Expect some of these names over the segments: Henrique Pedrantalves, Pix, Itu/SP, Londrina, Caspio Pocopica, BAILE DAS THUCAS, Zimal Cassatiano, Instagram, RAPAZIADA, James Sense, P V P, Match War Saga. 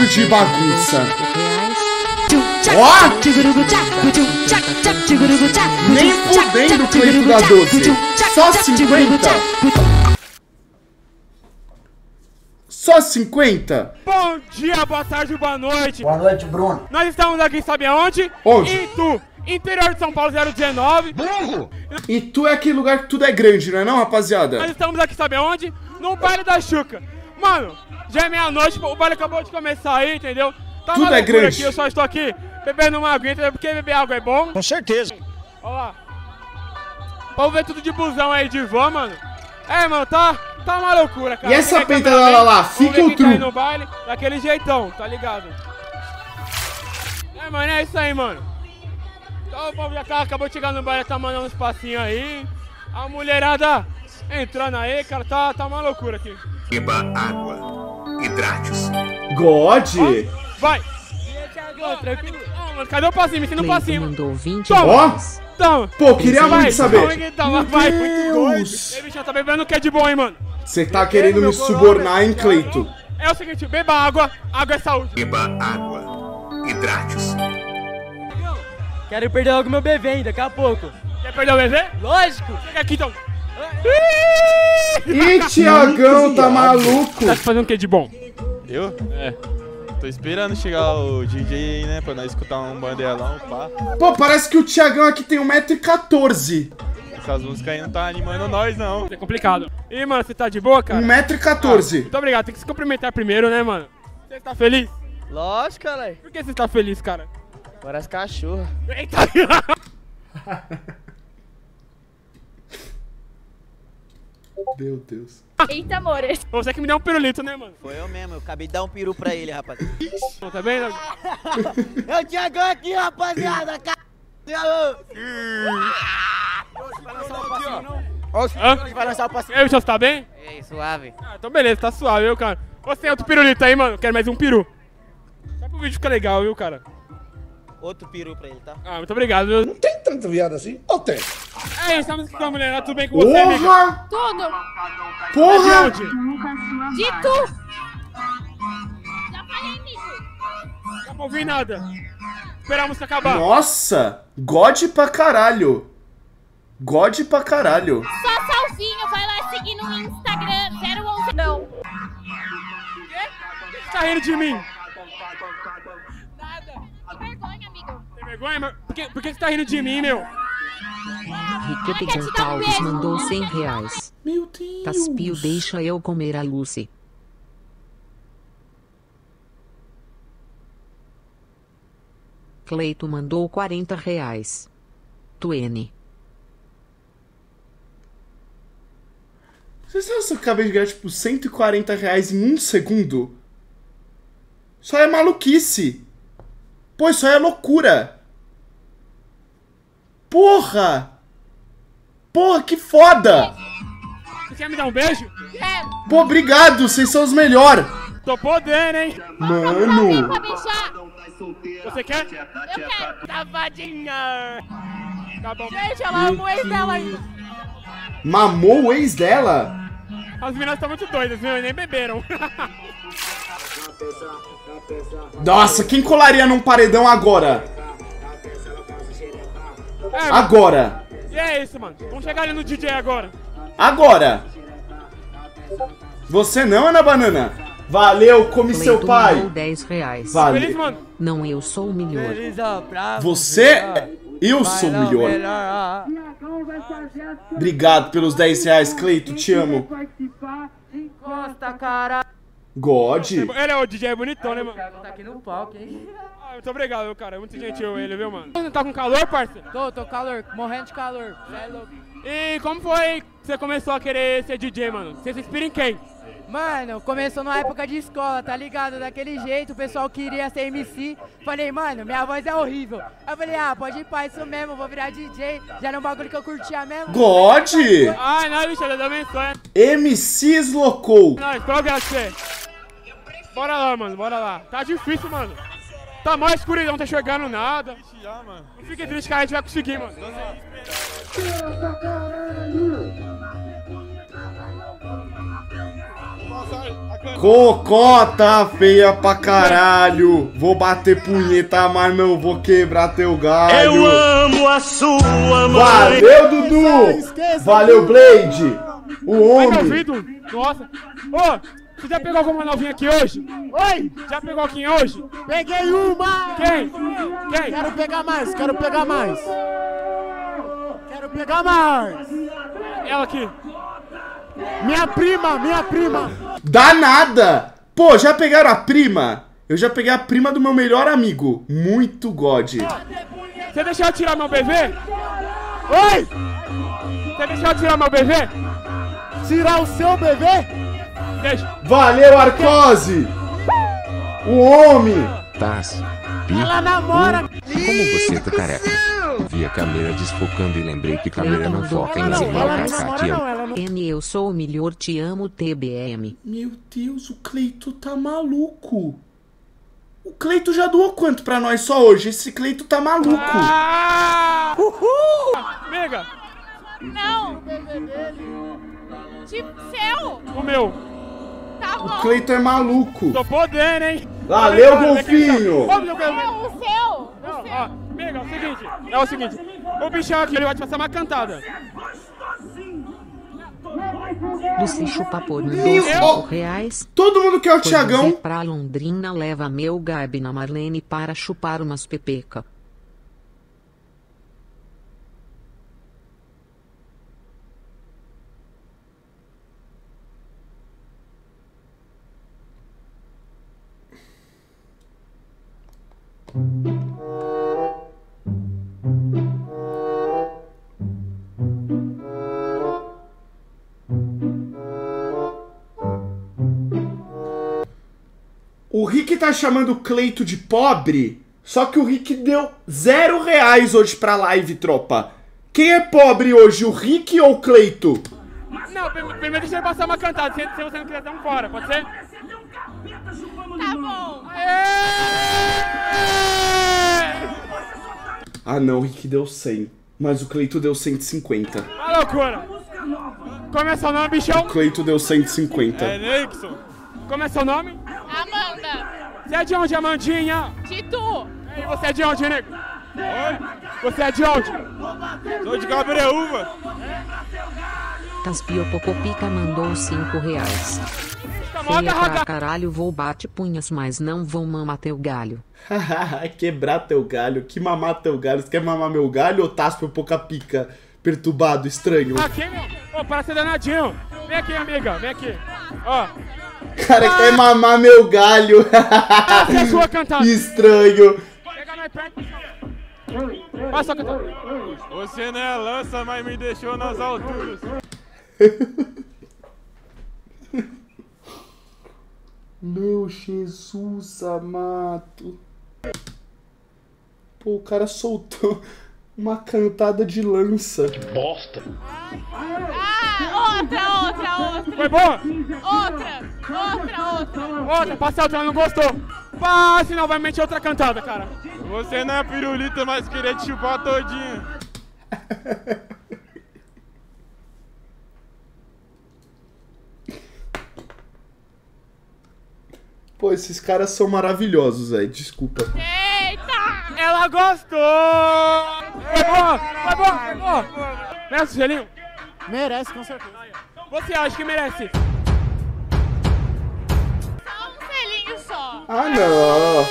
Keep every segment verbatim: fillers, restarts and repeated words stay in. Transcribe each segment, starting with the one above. bicho de bagunça. Ó! Oh! Nem fudendo o Cleito da doze. Só cinquenta? Só cinquenta? Bom dia, boa tarde, boa noite. Boa noite, Bruno. Nós estamos aqui, sabe aonde? Hoje. Itu, interior de São Paulo, zero dezenove. Burro! Itu é aquele lugar que tudo é grande, não é não, rapaziada? Nós estamos aqui, sabe aonde? No Baile das Thucas. Mano, já é meia-noite, o baile acabou de começar aí, entendeu? Tá tudo é grande. Aqui, eu só estou aqui bebendo uma aguinha, entendeu? Porque beber água é bom. Com certeza. Olha lá. Vamos ver tudo de busão aí de van, mano. É, mano, tá, tá uma loucura, cara. E essa peita lá, lá, lá, fica o truque. Tá no baile, daquele jeitão, tá ligado? É, mano, é isso aí, mano. Então o povo já tá, acabou de chegar no baile, tá mandando uns passinhos aí. A mulherada entrando aí, cara, tá, tá uma loucura aqui. Beba água, hidrate-se. God! Oh, vai! Oh, tranquilo. Oh, mano, cadê o passinho? Me ensina o passinho. Mandou vinte. Ó! Toma! Pô, queria vai, muito saber. Toma, que toma, vai, muito doido. Ei, bicho, tá bebendo o que é de bom, hein, mano? Você tá bebe, querendo me subornar, hein, Cleito? É o seguinte, beba água, água é saúde. Beba água, hidrate-se. Quero perder logo meu bebê, hein, daqui a pouco. Quer perder o bebê? Lógico! Chega aqui, então. Ih, Tiagão, tá maluco? Tá fazendo o que de bom? Eu? É. Tô esperando chegar o D J aí, né? Pra nós escutar um bandelão, pá. Pô, parece que o Tiagão aqui tem um metro e quatorze. Essas músicas aí não tá animando nós, não. É complicado. Ih, mano, você tá de boa, cara? um metro e quatorze. Ah, muito obrigado. Tem que se cumprimentar primeiro, né, mano? Você tá feliz? Lógico, cara. Por que você tá feliz, cara? Parece cachorro. Eita! Meu Deus. Eita, amor. Você que me deu um pirulito, né, mano? Foi eu mesmo, eu acabei de dar um peru pra ele, rapaz. Tá bem, né? Eu te agora aqui, rapaziada. C... Vai lançar o passinho. Eu, você tá bem? Ei, suave. Ah, então beleza, tá suave, viu, cara? Você tem outro pirulito aí, mano? Quero mais um peru. Só pro vídeo ficar legal, viu, cara? Outro peru pra ele, tá? Ah, muito obrigado, viu? Não tem tanta viado assim? Ou tem? É isso, estamos aqui, mulher. Tudo bem com você, amiga? Porra! Tudo! Porra! De tu! Já falei nisso! Não vou ouvir nada. Esperar a música acabar. Nossa! God pra caralho! God pra caralho! Só salzinho, vai lá seguir no Instagram zero onze. Não! O quê? Por que você tá rindo de mim? Nada! Que vergonha, amigo! Tem vergonha? Mas por que, por que você tá rindo de mim, meu? Henrique Pedrantalves mandou cem reais. Meu Deus. Caspio, deixa eu comer a Lucy. Cleito mandou quarenta reais. Tuene. Vocês sabem que eu acabei de ganhar tipo cento e quarenta reais em um segundo? Isso aí é maluquice. Pô, isso aí é loucura. Porra! Porra, que foda! Você quer me dar um beijo? Quero! Pô, obrigado, vocês são os melhores! Tô podendo, hein? Mano! Você quer? Eu quero! Tavadinha! Tá bom. Gente, ela amou o ex dela ainda! Mamou o ex dela? As meninas estão muito doidas, viu? Nem beberam. Nossa, quem colaria num paredão agora? É, agora! E é isso, mano. Vamos chegar ali no D J agora. Agora! Você não, Ana Banana? Valeu, come Cleito seu pai! dez reais. Valeu. Feliz, mano? Não, eu sou o melhor. Você? Eu sou o melhor. Obrigado pelos dez reais, Cleito. Te amo. God! Ele é o D J bonitão, né, mano? Tá aqui no palco, hein? Ah, muito obrigado, cara. Muito gentil ele, viu, mano? Você tá com calor, parceiro? Tô, tô calor, morrendo de calor. É louco. E como foi que você começou a querer ser D J, mano? Você se inspira em quem? Mano, começou na época de escola, tá ligado? Daquele jeito, o pessoal queria ser M C. Falei, mano, minha voz é horrível. Aí eu falei, ah, pode ir pra isso mesmo, vou virar D J. Já era um bagulho que eu curtia mesmo. God! Ai, não, bicho, Deus abençoe. M Cs loucou. Nós, qual que é você? Bora lá, mano, bora lá. Tá difícil, mano. Tá mó escuridão, não tá chegando nada. Não fique triste que a gente vai conseguir, mano. Nossa, Cocota feia pra caralho. Vou bater punheta, mas não vou quebrar teu galho. Eu amo a sua mãe. Valeu, Dudu. Valeu, Blade. O homem. Nossa. Ô. Você já pegou alguma novinha aqui hoje? Oi! Já pegou quem hoje? Peguei uma! Quem? Quem? Quero pegar mais, quero pegar mais. Quero pegar mais. Ela aqui. Minha prima, minha prima. Danada! Pô, já pegaram a prima? Eu já peguei a prima do meu melhor amigo. Muito God. Você deixou eu tirar meu bebê? Oi! Você deixou eu tirar meu bebê? Tirar o seu bebê? Valeu, Arcose! O homem! Taz, ela namora! Como você tá careca? Vi a câmera desfocando e lembrei que câmera não foca em Zimal Cassatiano. N, eu sou o melhor, te amo, T B M. Meu Deus, o Cleito tá maluco! O Cleito já doou quanto pra nós só hoje? Esse Cleito tá maluco! Ah! Uhul! Mega! Não! Tipo seu! O meu! O Cleiton é maluco. Tô podendo, hein? Valeu, golfinho. Tá... Não, o seu. Não, o seu. Ó, amiga, é o seguinte. É o seguinte. O bichão aqui, ele vai te passar uma cantada. Você chupa por dois reais. Todo mundo quer o Thiagão. Pra Londrina, leva meu Gabi na Marlene para chupar umas pepeca. O Rick tá chamando o Cleito de pobre, só que o Rick deu zero reais hoje pra live, tropa. Quem é pobre hoje, o Rick ou o Cleito? Não, primeiro deixa ele passar uma cantada, se você não quiser dar um fora, pode ser? Tá bom. Ah não, o Rick deu cem, mas o Cleito deu cento e cinquenta. A loucura. Como é seu nome, bichão? O Cleito deu cento e cinquenta. É, Nixon. Como é seu nome? Amanda. Você é de onde, Amandinha? De tu. E você é de onde, nego? Oi? Você é de onde? Sou de Gabrielva. Caspio Pocopica mandou cinco reais. Feia pra caralho, vou bate punhas, mas não vão mamar teu galho. Quebrar teu galho, que mamar teu galho. Você quer mamar meu galho ou Taspio Pocopica? Perturbado, estranho. Aqui, meu. Ô, oh, para ser danadinho. Vem aqui, amiga, vem aqui. Ó. Oh. Cara, ah. quer mamar meu galho. Essa é sua cantada. Estranho. Pega mais perto. Passa a cantada. Você não é lança, mas me deixou nas alturas. Meu Jesus amado. Pô, o cara soltou uma cantada de lança. Que bosta. Ah, outra, outra, outra. Foi boa? Outra, outra, outra. Outra, passa outra, não gostou. Passe, não, vai meter outra cantada, cara. Você não é pirulita, mas queria te chupar todinho. Pô, esses caras são maravilhosos, velho. Desculpa. Eita! Ela gostou! Foi bom! Foi bom! Foi bom! Merece o gelinho? Merece, com certeza. Você acha que merece? Só um selinho só. Ah, não!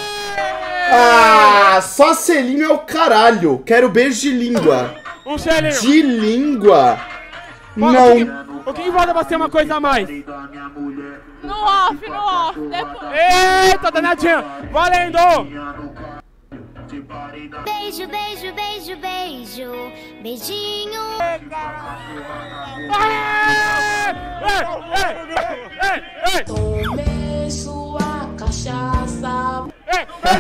Ah, só selinho é o caralho. Quero beijo de língua. Um selinho. De língua? Pô, não. O que importa pra ser uma coisa a mais? No off, no off, depois. Eita, danadinho, valendo! Beijo, beijo, beijo, beijo, beijinho. Tomei sua cachaça. Ei, ei,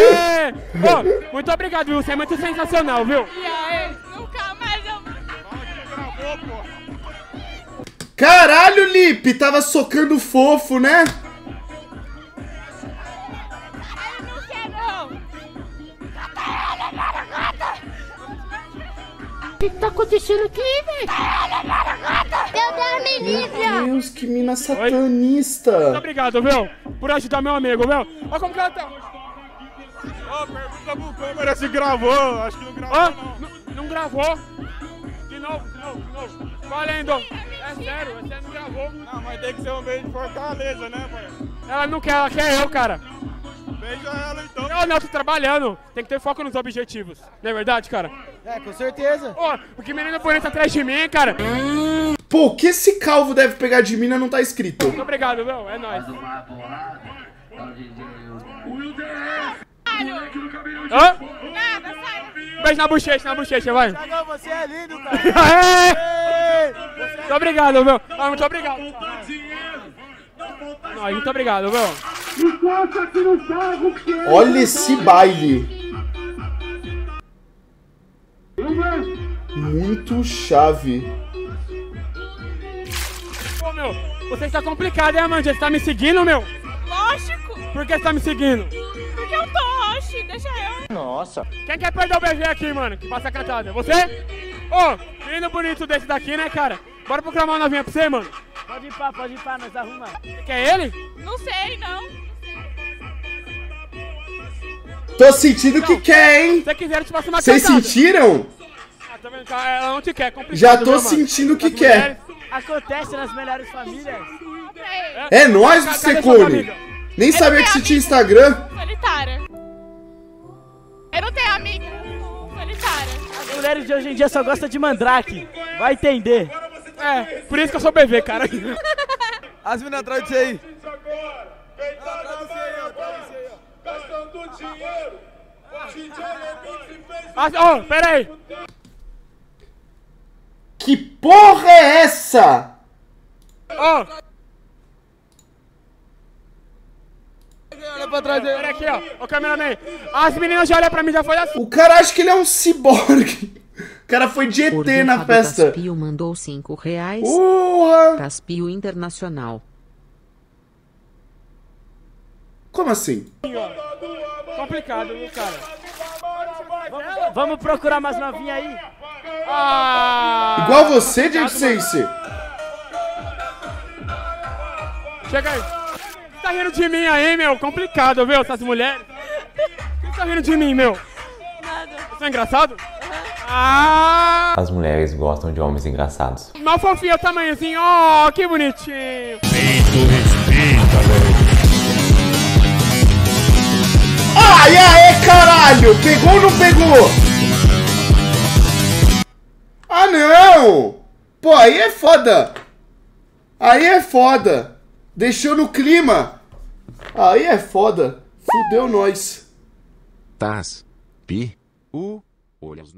ei, ei. Ô, muito obrigado, viu? Você é muito sensacional, viu? E aí, nunca mais eu... Vai, gravou, pô. Caralho, Lipe, tava socando fofo, né? Eu não quero, não. O que tá acontecendo aqui, velho? Deus me livre! Meu Deus, que mina satanista! Oi? Muito obrigado, meu, por ajudar meu amigo, meu! Olha como que ela tá! Ó, oh, pergunta pro câmera se gravou! Acho que não gravou, oh, não! Não, não gravou! De novo, de novo, de novo! Valendo! É sério, você não gravou! Ah, mas tem que ser um beijo de Fortaleza, né, pai? Ela não quer, ela quer eu, cara! Beija ela, então! Não, não, tô trabalhando! Tem que ter foco nos objetivos, não é verdade, cara? É, com certeza! Ó, oh, porque menina bonita atrás de mim, cara! Hum. Pô, o que esse calvo deve pegar de mina não tá escrito. Muito obrigado, meu. É nóis. Hã? Beijo na bochecha, na bochecha, vai. Thiagão, você é lindo, cara. Muito obrigado, meu. Ah, muito obrigado. Não, muito obrigado, meu. Olha esse baile. Muito chave. Meu, você está complicado, hein, Amanda? Você tá me seguindo, meu? Lógico! Por que você tá me seguindo? Porque eu tô, oxi, deixa eu. Nossa! Quem quer perder o B G aqui, mano? Que passa a cantada? Você? Ô, oh, menino bonito desse daqui, né, cara? Bora procurar uma novinha pra você, mano? Pode ir pra, pode ir pra, nós arrumamos. Quer ele? Não sei, não. Tô sentindo então, que quer, hein? Se você quiser, eu te passo uma cantada. Vocês sentiram? Ah, tá vendo? Ela não te quer, complicado. Já tô, meu, sentindo mano. Que as quer. Mulheres... Acontece nas melhores famílias. É, é nóis, você come. Nem sabia que você tinha Instagram. Solitária. Eu não tenho amiga. Solitária. As mulheres de hoje em dia só gostam de mandrake. Vai entender. É, por isso que eu sou bebê, cara. As meninas atrás de você aí. Ó, pera aí. Que porra é essa? Ó! Oh. Olha pra trás dele. Olha aqui, ó. O cameraman. As meninas já olham pra mim, já foi assim. O cara acha que ele é um ciborgue. O cara foi de E T na festa. O Caspio mandou cinco reais. Porra! Caspio Internacional. Como assim? Complicado, viu, cara? Vamos, vamos procurar mais novinha aí. Ah, igual você, James Sense. Chega aí. Tá rindo de mim aí, meu? Complicado, viu? Essas mulheres. Por que tá rindo de mim, meu? Nada. Você é engraçado? Uhum. Ah. As mulheres gostam de homens engraçados. Mal fofinho o tamanhozinho. Ó, oh, que bonitinho. Feito, respeita, velho. Ai, aê, caralho. Pegou ou não pegou? Ah, não! Pô, aí é foda! Aí é foda! Deixou no clima! Aí é foda! Fudeu nós! Tás. Pi. U. Olha os